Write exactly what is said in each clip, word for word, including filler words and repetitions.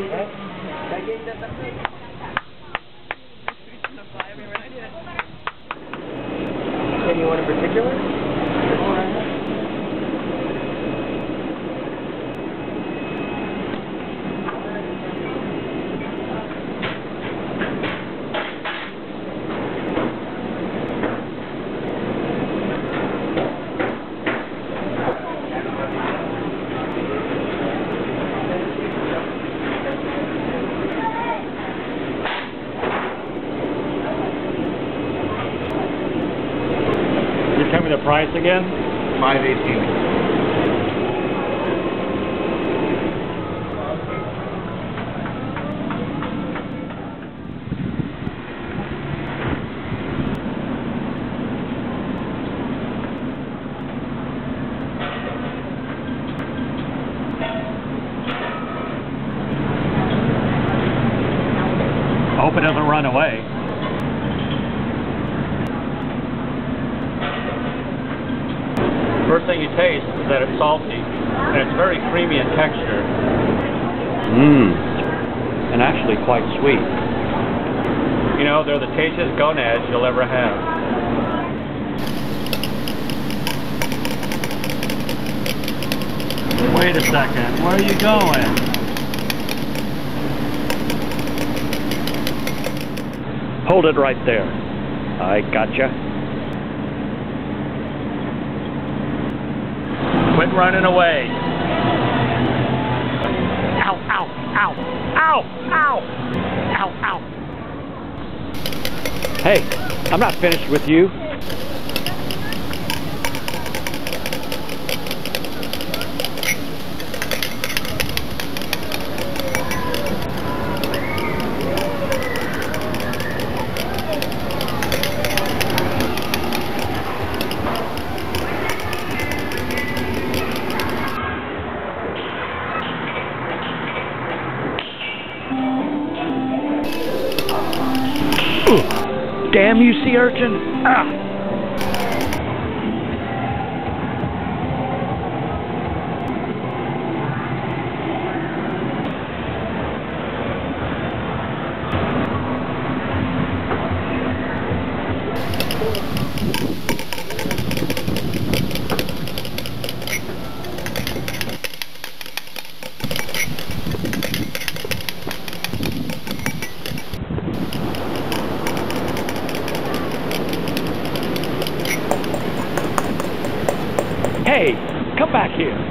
I gave that up. Anyone in particular? Tell me the price again. Five eighteen. I hope it doesn't run away. First thing you taste is that it's salty, and it's very creamy in texture. Mmm, and actually quite sweet. You know, they're the tastiest gonads you'll ever have. Wait a second, where are you going? Hold it right there. I gotcha. Quit running away. Ow, ow, ow, ow, ow, ow, ow. Hey, I'm not finished with you. Damn you, sea urchin! Ah! Hey, come back here.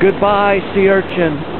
Goodbye, sea urchin.